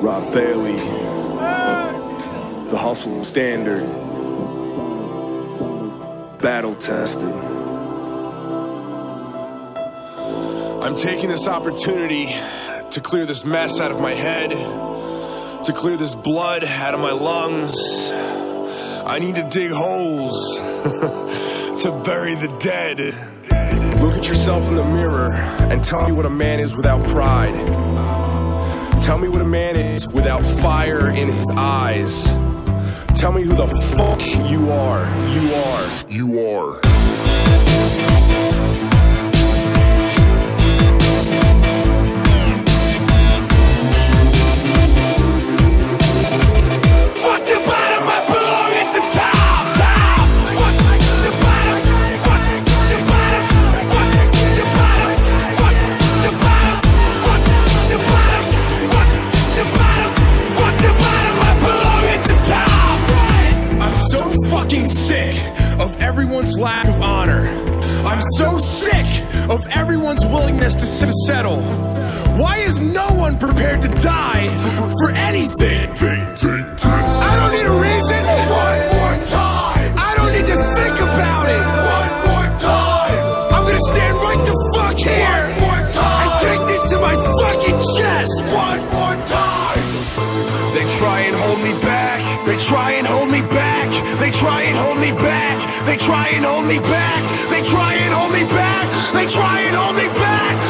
Rob Bailey, The Hustle Standard, battle tested. I'm taking this opportunity to clear this mess out of my head, to clear this blood out of my lungs. I need to dig holes to bury the dead. Look at yourself in the mirror and tell me what a man is without pride. Tell me what a man is without fire in his eyes. Tell me who the fuck you are. You are. You are. Sick of everyone's lack of honor. I'm so sick of everyone's willingness to settle. Why is no one prepared to die for anything? I don't need a reason. One more time. I don't need to think about it. One more time. I'm gonna stand right the fuck here. One more time. And take this to my fucking chest. One more time. They try and hold me back. They try and hold me back. They try and hold me back. They try and hold me back. They try and hold me back. They try and hold me back.